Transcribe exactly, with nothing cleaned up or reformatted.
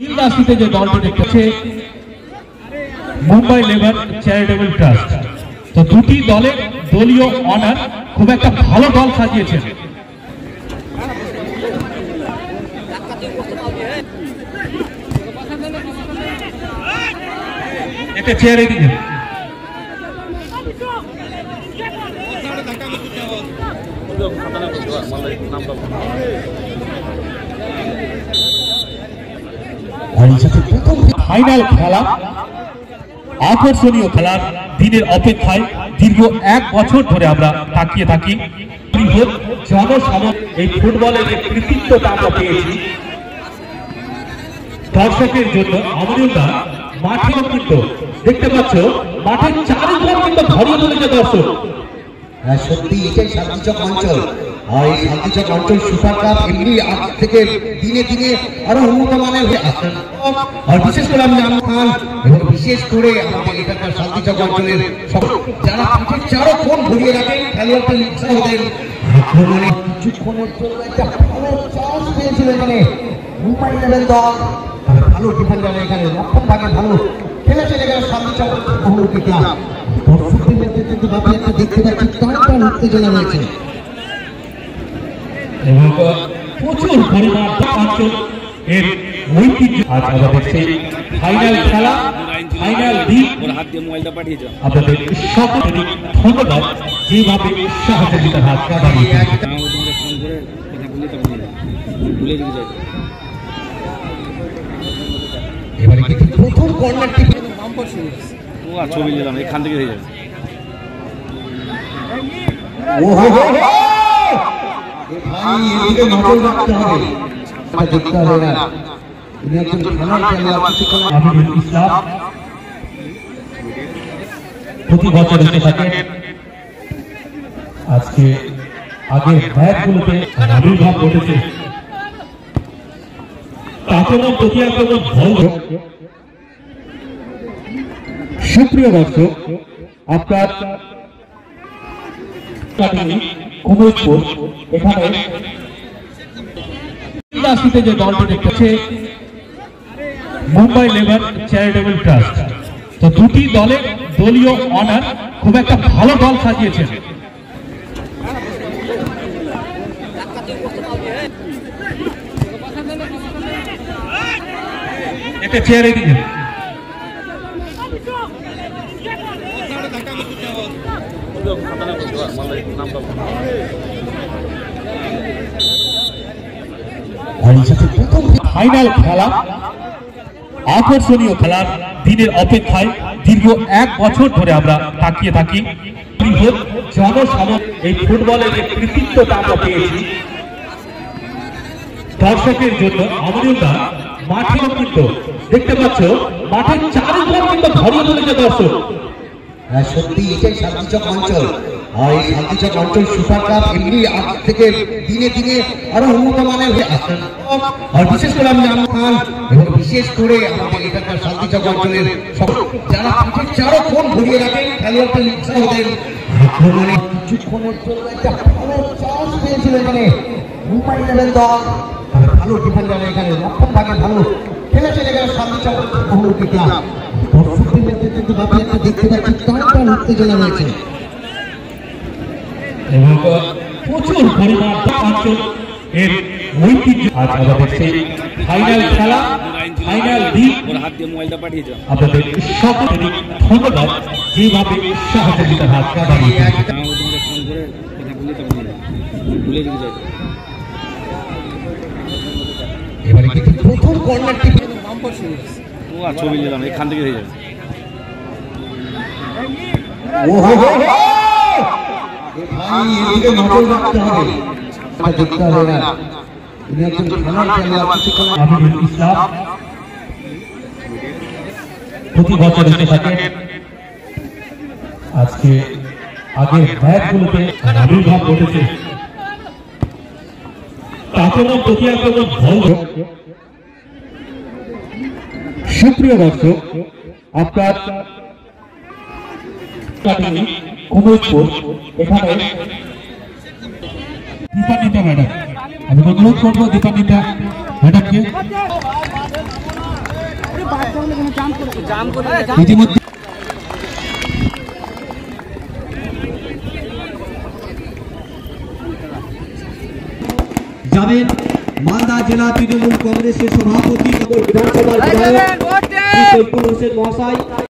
নীল রাশিতে যে দলটি দেখতে পাচ্ছে মুম্বাই লিমান চ্যারিটেবল ট্রাস্ট, তো দুটি দলের দলীয় অনার খুব একটা ভালো দল সাজিয়েছেন। একটা চেয়ারে দিকে ফাইনাল খেলা, আকর্ষণীয় খেলার দিনের অপেক্ষায় দীর্ঘ এক বছর ধরে আমরা তাকিয়ে থাকি। জনসাধারণ এই ফুটবলের যে কৃতিত্বটা আমরা পেয়েছি দর্শকের জন্য অমরুলদা মাঠেও কিন্তু দেখতে পাচ্ছ, মাঠের চারিদিকে কিন্তু ভরিয়ে তুলেছে দর্শক। হ্যাঁ সত্যি এটাই শান্তিচক অঞ্চল, আর এই শান্তিচক অঞ্চল সুপার কাপ এমনি আজ থেকে দিনে দিনে আরো উন্নত মানের হয়ে আসছে। আর বিশেষ করে আমি জানতে চাই, এবং বিশেষ করে আমাদের এখানকার শান্তিচক অঞ্চলের যারা পিঠের চারো কোণ ঘুরিয়ে রাখেন খেলোয়াড়দের নিশ্চয় হতেন আক্রমণে কিছুক্ষণের জন্য একটা ভালো চান্স পেয়েছিল এখানে মুম্বাই লেভেল দল। আর ভালো ডিফেন্ডার এখানে রক্ষণ ভাগে ভালো খেলেছেন এখানে শান্তিচক বহু ক্রিকেটার। দর্শকদের মধ্যে কিন্তু ভাবি একটা দেখতে পাচ্ছি টানটান উত্তেজনা রয়েছে এবং প্রচুর পরিমাণ অঞ্চল এর ঐতিহ্য। আজ আমাদের সেই ফাইনাল খেলা, ফাইনাল দিন আপনাদের সকলকে ধন্যবাদ যেভাবে সহযোগিতার হাত বাড়িয়ে এবারে কিন্তু প্রথম কর্নারটি ছবি নিলাম এখান থেকে হয়ে যাবে। প্রতি বছর আজকে আগের ম্যাচগুলোতে আবির্ভাব ঘটেছে, তাছাড়াও প্রতি আক্রমণ সুপ্রিয় দর্শক আপনার এখানে রাশিতে যে দলটি দেখতেছে মুম্বাই লিমান চ্যারিটেবল ট্রাস্ট, তো দুটি দলের দলীয় অনার খুব একটা ভালো দল সাজিয়েছেন। একটা চেয়ারে দিকে ফাইনাল খেলা, আকর্ষণীয় খেলার দিনের অপেক্ষায় দীর্ঘ এক বছর ধরে আমরা তাকিয়ে থাকি। জনসাধারণ এই ফুটবলের যে কৃতিত্বটা আমরা পেয়েছি দর্শকের জন্য অমরুলদা মাঠেও কিন্তু দেখতে পাচ্ছ, মাঠের চারিদিকে কিন্তু ভরিয়ে তুলেছে দর্শক। হ্যাঁ সত্যি এটাই শান্তিচক অঞ্চল, আর এই শান্তিচক অঞ্চল সুপার কাপ এমনি আজ থেকে দিনে দিনে আরো উন্নত মানের হয়ে আসছে। আর বিশেষ করে আমি জানতে চাই, এবং বিশেষ করে আমাদের এখানকার শান্তিচক অঞ্চলের যারা পিঠের চারো কোণ ঘুরিয়ে রাখেন খেলোয়াড়দের নিশ্চয় হতেন আক্রমণে কিছুক্ষণের জন্য একটা ভালো চান্স পেয়েছিল এখানে মুম্বাই লেভেল দল। আর ভালো ডিফেন্ডার এখানে রক্ষণ ভাগে ভালো খেলেছেন এখানে শান্তিচক বহু ক্রিকেটার। দর্শকদের মধ্যে কিন্তু ভাবি একটা দেখতে পাচ্ছি টানটান উত্তেজনা রয়েছে এবং প্রচুর পরিমাণ অঞ্চল এর ঐতিহ্য। আজ আমাদের সেই ফাইনাল খেলা, ফাইনাল দিন আপনাদের সকলকে ধন্যবাদ যেভাবে সহযোগিতার হাত বাড়িয়ে এবারে কিন্তু প্রথম কর্নারটি ছবি নিলাম এখান থেকে হয়ে যাবে। প্রতি বছর আজকে আগের ম্যাচগুলোতে আবির্ভাব ঘটেছে, তাছাড়াও প্রতি আক্রমণ সুপ্রিয় দর্শক আপনার এখানে দীপান্বিতা ম্যাডাম, আমি অনুরোধ করবো দীপান্বিতা ম্যাডামকে ইতিমধ্যে যাবেন মালদা জেলা তৃণমূল কংগ্রেসের সভাপতি বিধানসভার বিধায়ক হোসেন মহাশয়।